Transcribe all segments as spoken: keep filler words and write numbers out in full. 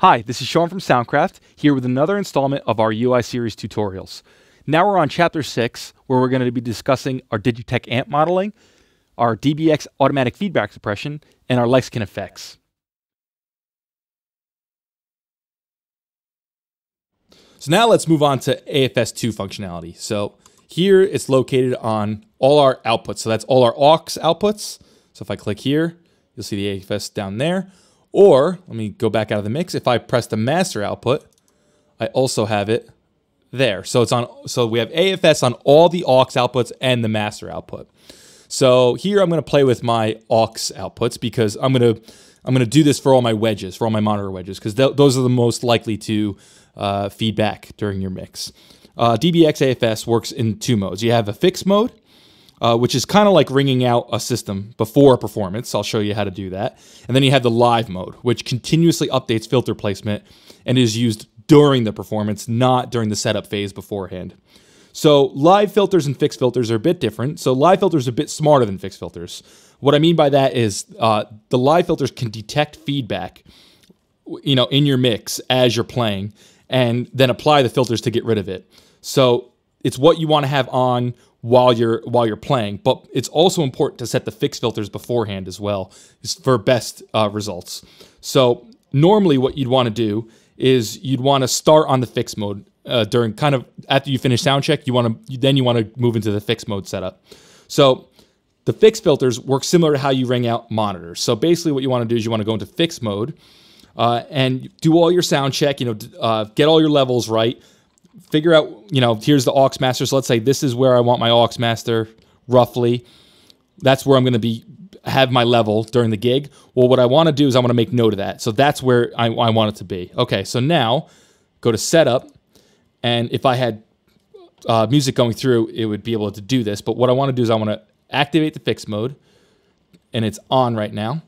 Hi, this is Sean from Soundcraft, here with another installment of our U I series tutorials. Now we're on chapter six, where we're going to be discussing our Digitech amp modeling, our D B X automatic feedback suppression, and our Lexicon effects. So now let's move on to A F S two functionality. So here it's located on all our outputs. So that's all our aux outputs. So if I click here, you'll see the A F S down there. Or, let me go back out of the mix, if I press the master output, I also have it there. So it's on. So we have A F S on all the aux outputs and the master output. So here I'm going to play with my aux outputs because I'm going to I'm going to do this for all my wedges, for all my monitor wedges, because th those are the most likely to uh, feedback during your mix. Uh, D B X A F S works in two modes. You have a fixed mode, Uh, which is kind of like ringing out a system before a performance. I'll show you how to do that. And then you have the live mode, which continuously updates filter placement and is used during the performance, not during the setup phase beforehand. So live filters and fixed filters are a bit different. So live filters are a bit smarter than fixed filters. What I mean by that is uh, the live filters can detect feedback, you know, in your mix as you're playing, and then apply the filters to get rid of it. So it's what you want to have on while you're while you're playing, but it's also important to set the fixed filters beforehand as well for best uh, results. So normally what you'd want to do is you'd want to start on the fixed mode uh, during kind of after you finish sound check. You want to then you want to move into the fixed mode setup. So the fixed filters work similar to how you ring out monitors. So basically what you want to do is you want to go into fixed mode uh, and do all your sound check. You know, uh, get all your levels right. Figure out, you know, here's the aux master. So let's say this is where I want my aux master roughly. That's where I'm going to be have my level during the gig. Well, what I want to do is I want to make note of that. So that's where I, I want it to be. Okay, so now go to setup. And if I had uh, music going through, it would be able to do this. But what I want to do is I want to activate the fixed mode. And it's on right now.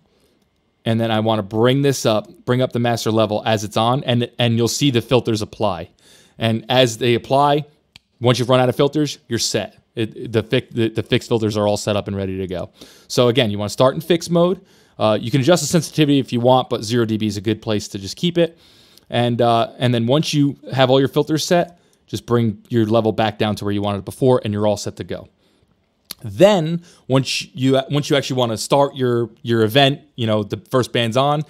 And then I want to bring this up, bring up the master level as it's on. And, and you'll see the filters apply. And as they apply, once you've run out of filters, you're set. It, the, fi the, the fixed filters are all set up and ready to go. So again, you want to start in fixed mode. Uh, you can adjust the sensitivity if you want, but zero D B is a good place to just keep it. And, uh, and then once you have all your filters set, just bring your level back down to where you wanted it before, and you're all set to go. Then once you, once you actually want to start your, your event, you know, the first band's on,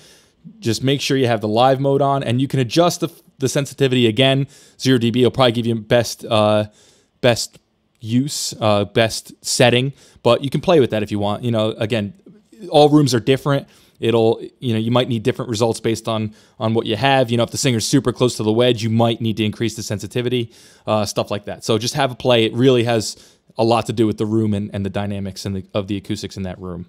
just make sure you have the live mode on, and you can adjust the the sensitivity again. Zero D B will probably give you best uh, best use, uh, best setting, but you can play with that if you want. You know, again, all rooms are different. It'll, you know, you might need different results based on on what you have. You know, if the singer's super close to the wedge, you might need to increase the sensitivity, uh, stuff like that. So just have a play. It really has a lot to do with the room and, and the dynamics and the, of the acoustics in that room.